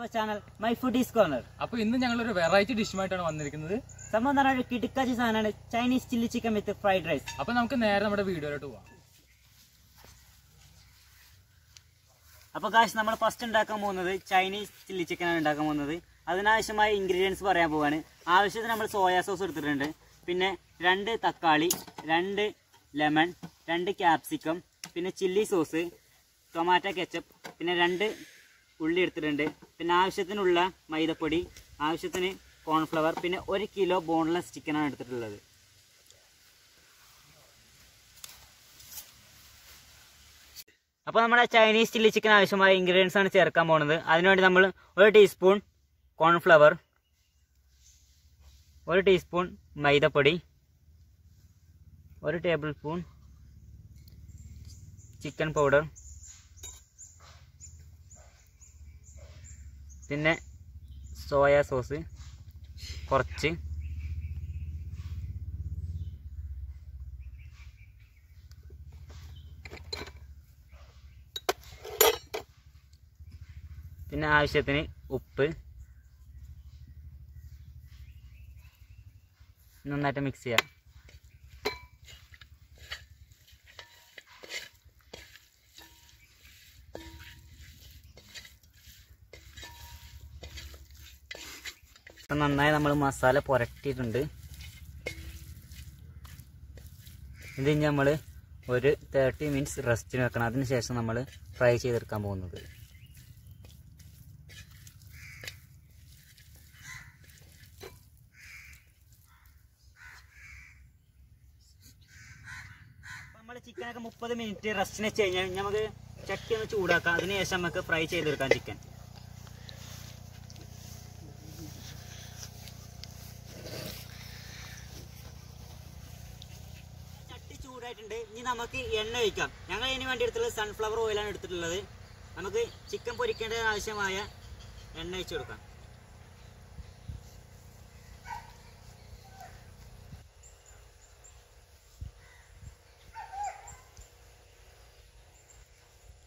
our channel, My Foodies Corner. So, today we have a variety dish. Chinese chili chicken with fried rice. So, let's go to our video. So, guys, we are first making Chinese chili chicken. That's why we ingredients. We have soya sauce, 2 takkali, 2 lemon, 2 capsicum, chili sauce, tomato ketchup, 2 ഉള്ളി എടുത്തിട്ടുണ്ട് പിന്നെ ആവശ്യത്തിനുള്ള മൈദപ്പൊടി ആവശ്യത്തിന് cornflour പിന്നെ 1 kilo boneless chicken ആണ് എടുത്തിട്ടുള്ളത് അപ്പോൾ നമ്മുടെ ചൈനീസ് ചില്ലി ചിക്കൻ ആവശ്യമായ ഇൻഗ്രീഡിയൻസ് ആണ് ചേർക്കാൻ പോകുന്നത് അതിനുവേണ്ടി നമ്മൾ 1 ടീസ്പൂൺ കോൺഫ്ലവർ 1 ടീസ്പൂൺ മൈദപ്പൊടി 1 ടേബിൾസ്പൂൺ ചിക്കൻ പൗഡർ പിന്നെ സോയാ സോസ് കുറച്ച് പിന്നെ ആവശ്യത്തിന് ഉപ്പ് നന്നായിട്ട് മിക്സ് ചെയ്യാം നന്നായി നമ്മൾ മസാല പുരട്ടിയിട്ടുണ്ട് ഇത് നമ്മൾ ഒരു 30 മിനിറ്റ്സ് റെസ്റ്റിന് വെക്കണം അതിനുശേഷം നമ്മൾ ഫ്രൈ ചെയ്തെടുക്കാൻ പോകുന്നത് നമ്മൾ ചിക്കനൊക്കെ 30 മിനിറ്റ് റെസ്റ്റിന് വെച്ച് കഴിഞ്ഞാൽ നമുക്ക് ചട്ടി ഒന്ന് ചൂടാക്കാം അതിനുശേഷം നമുക്ക് ഫ്രൈ ചെയ്തെടുക്കാം ചിക്കൻ ഇനി നമുക്ക് എണ്ണ ഒഴിക്കാം ഞങ്ങൾ ഇതിനു വേണ്ടി എടുത്തുള്ള സൺഫ്ലവർ ഓയിലാണ് എടുത്തിട്ടുള്ളത് നമുക്ക് ചിക്കൻ പൊരിക്കേണ്ടതിന് ആവശ്യമായ എണ്ണ ഒഴിച്ചു കൊടുക്കാം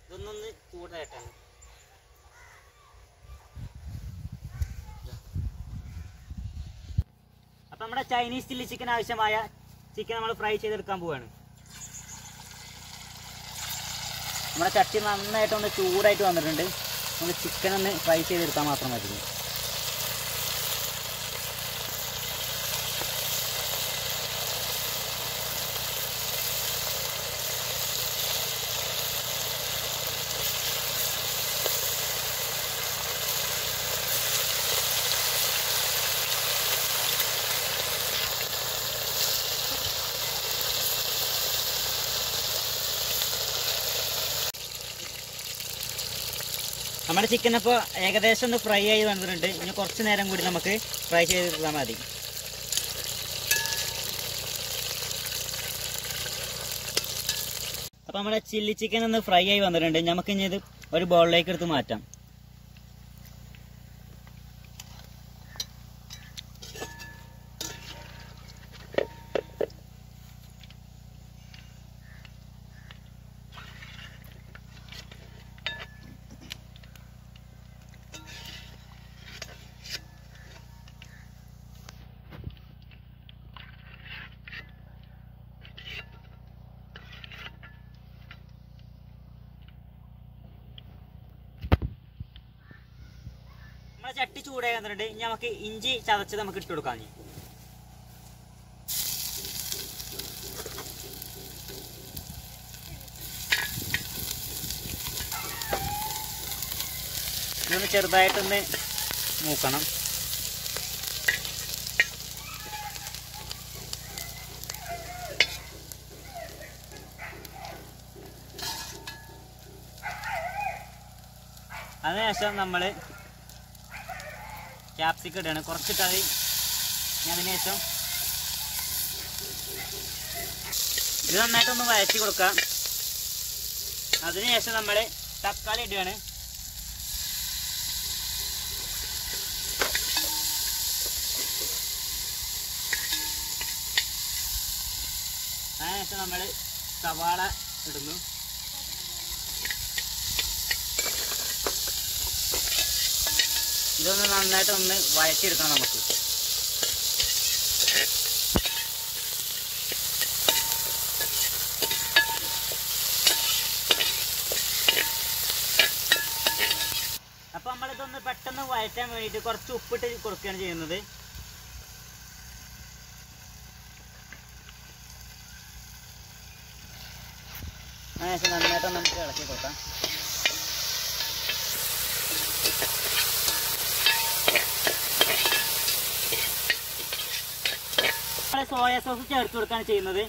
ഇതൊന്നൊന്ന് ചൂടായിട്ടാണ് അപ്പം നമ്മുടെ ചൈനീസ് ചില്ലി ചിക്കൻ ആവശ്യമായ ചിക്കൻ നമ്മൾ ഫ്രൈ ചെയ്തെടുക്കാൻ പോവുകയാണ് നമ്മുടെ ചട്ടി നന്നായിട്ടൊന്ന് ചൂടായിട്ട് വന്നിട്ടുണ്ട് നമുക്ക് ചിക്കൻ ഒന്ന് ഫ്രൈ ചെയ്തെടുത്താൽ മാത്രം മതി हमारे चिकन अब ऐकदेश तो फ्राई आयी बन रहे हैं इन्हें कुछ नेहरम गुड़ी नमक के फ्राई चाहिए तो लामा दी अब हमारा चिल्ली चिकन अंदर फ्राई आयी बन रहे हैं नमक के इन्हें तो एक बॉल लेकर तुम आता चट्टी चूड़ा इंजी चवच चुन मूकण अशम न कैप्सिक कुछ नाइट वयची अशं ना तकाली ना सवाड़ इन ഇതൊന്ന് നന്നായിട്ട് ഒന്ന് വഴറ്റിയെടുക്കണം നമുക്ക്. അപ്പോൾ നമ്മളിതൊന്ന് പെട്ടെന്ന് വഴറ്റാൻ വേണ്ടിയിട്ട് കുറച്ച് ഉപ്പിട്ട് കൊടുക്കുകയാണ് ചെയ്യുന്നത്. അങ്ങനെ നന്നായിട്ട് നമുക്ക് ഇളക്കി കൊടുക്കാം. സോയാ സോസ് ചേർത്ത് കൊടുക്കുകയാണ് ചെയ്യുന്നത്.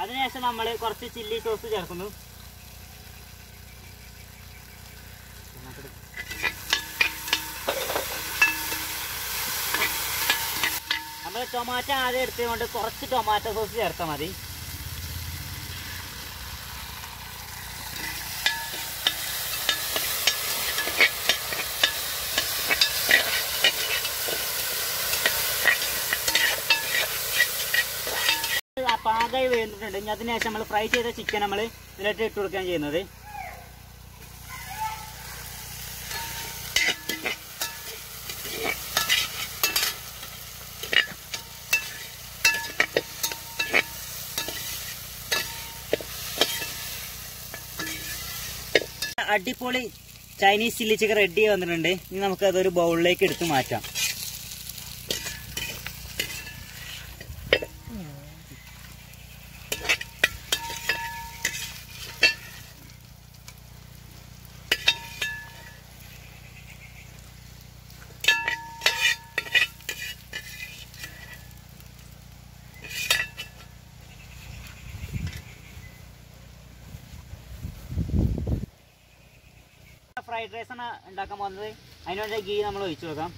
അതിനുശേഷം നമ്മൾ കുറച്ച് ചില്ലി സോസ് ചേർക്കുന്നു. നമ്മൾ ടൊമാറ്റോ ആദ്യം എടുത്തുകൊണ്ട് കുറച്ച് ടൊമാറ്റോ സോസ് ചേർത്താൽ മതി. പാകമായി വേണ്ടിട്ടുണ്ട്. ഇനി അതിനുശേഷം നമ്മൾ ഫ്രൈ ചെയ്ത ചിക്കൻ നമ്മൾ ഇതിലേക്ക് ഇട്ട് കൊടുക്കുകയാണ് ചെയ്യുന്നത്. അടിപൊളി ചൈനീസ് ചില്ലി ചിക്കൻ റെഡി വന്നിട്ടുണ്ട്. ഇനി നമുക്ക് അതൊരു ബൗളിലേക്ക് എടുത്ത് മാറ്റാം. ഫ്രൈഡ് റൈസാണ് ഉണ്ടാക്കാൻ പോകുന്നത്. അതിനുള്ള ഗീ നമ്മൾ ഒഴിച്ചു വെക്കാം.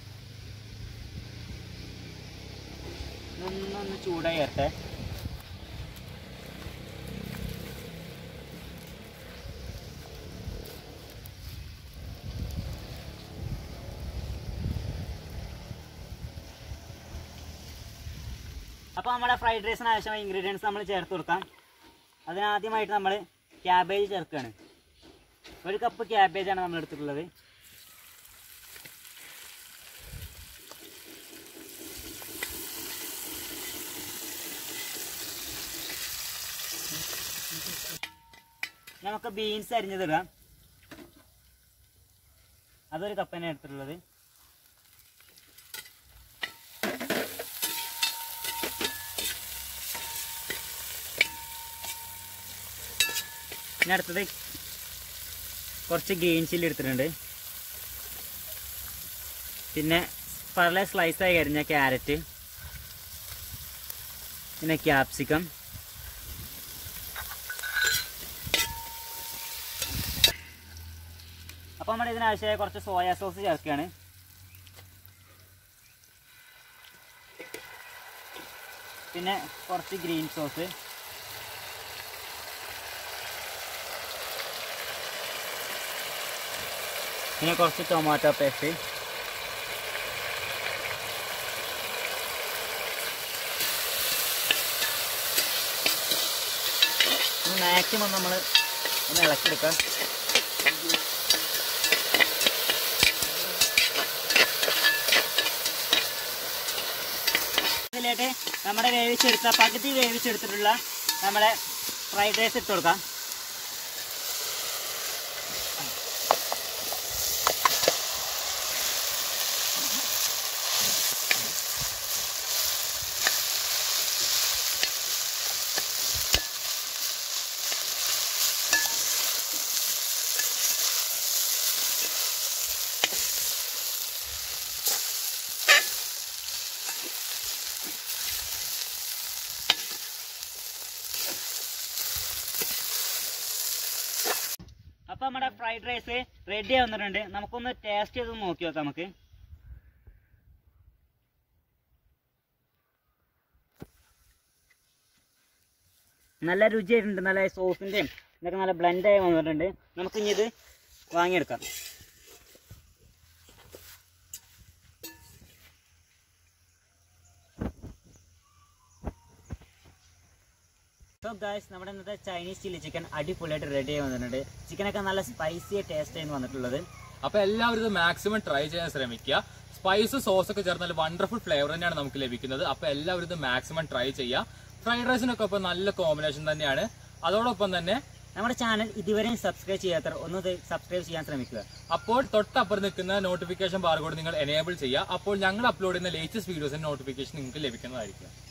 ഇതൊന്നൊന്ന് ചൂടായി വരട്ടെ. അപ്പോൾ നമ്മുടെ ഫ്രൈഡ് റൈസിന് ആവശ്യമായ ഇൻഗ്രീഡിയൻസ് നമ്മൾ ചേർത്ത് കൊടുക്കാം. അതിനാദ്യമായിട്ട് നമ്മൾ ക്യാബേജ് ചേർക്കുകയാണ്. ഒരു കപ്പ് ക്യാബേജാണ് നമ്മൾ എടുത്തിട്ടുള്ളത്. നമുക്ക് ബീൻസ് അരിഞ്ഞതിടാം. അതൊരു കപ്പിനാണ് എടുത്തിട്ടുള്ളത്. ഇനി അടുത്തത് കുറച്ച് ഗ്രീൻ ചില്ലി എടുത്തിട്ടുണ്ട്. പിന്നെ പല സ്ലൈസായി കരിഞ്ഞ ക്യാരറ്റ്, പിന്നെ ക്യാപ്സിക്കം. അപ്പോൾ നമ്മൾ ഇതിനാവശ്യമായ കുറച്ച് സോയാ സോസ് ചേർക്കുകയാണ്. പിന്നെ കുറച്ച് ഗ്രീൻ സോസ്, പിന്നെ കുറച്ച് ടൊമാറ്റോ പേസ്റ്റ്, മാക്സിമം നമ്മൾ ഒന്ന് ഇളക്കിയെടുക്കാം. ഇതിലേക്ക് നമ്മുടെ പകുതി വേവിച്ചെടുത്തിട്ടുള്ള നമ്മുടെ ഫ്രൈഡ് റൈസ് ഇട്ട് കൊടുക്കാം. അപ്പോൾ നമ്മുടെ ഫ്രൈഡ് റൈസ് റെഡി ആവുന്നുണ്ട്. നമുക്കൊന്ന് ടേസ്റ്റ് ചെയ്ത് നോക്കി നോക്കാം. നമുക്ക് നല്ല രുചിയായിട്ടുണ്ട്. നല്ല സോസിൻ്റെയും ഇതൊക്കെ നല്ല ബ്ലെൻഡായി വന്നിട്ടുണ്ട്. നമുക്കിനി ഇത് വാങ്ങിയെടുക്കാം. So guys, നമ്മുടെ ഇന്നത്തെ ചൈനീസ് ചില്ലി ചിക്കൻ അടിപൊളിയായിട്ട് റെഡി ആയി വന്നിട്ടുണ്ട്. ചിക്കനൊക്കെ നല്ല സ്പൈസി ടേസ്റ്റ് ആയി വന്നിട്ടുള്ളത്. അപ്പോൾ എല്ലാവരും ഇത് മാക്സിമം ട്രൈ ചെയ്യാൻ ശ്രമിക്കുക. സ്പൈസ് സോസ് ഒക്കെ ചേർന്നാൽ വണ്ടർഫുൾ ഫ്ലേവർ തന്നെയാണ് നമുക്ക് ലഭിക്കുന്നത്. അപ്പോൾ എല്ലാവരും ഇത് മാക്സിമം ട്രൈ ചെയ്യുക. ഫ്രൈഡ് റൈസിനൊക്കെ ഒപ്പം നല്ല കോമ്പിനേഷൻ തന്നെയാണ്. അതോടൊപ്പം തന്നെ നമ്മുടെ ചാനൽ ഇതുവരെയും സബ്സ്ക്രൈബ് ചെയ്യാത്തവർ ഒന്ന് സബ്സ്ക്രൈബ് ചെയ്യാൻ ശ്രമിക്കുക. അപ്പോൾ തൊട്ടപ്പുറം നിൽക്കുന്ന നോട്ടിഫിക്കേഷൻ ബാർ കോഡ് നിങ്ങൾ എനേബിൾ ചെയ്യുക. അപ്പോൾ ഞങ്ങൾ അപ്ലോഡ് ചെയ്യുന്ന ലേറ്റസ്റ്റ് വീഡിയോസിന്റെ നോട്ടിഫിക്കേഷൻ നിങ്ങൾക്ക് ലഭിക്കുന്നതായിരിക്കും.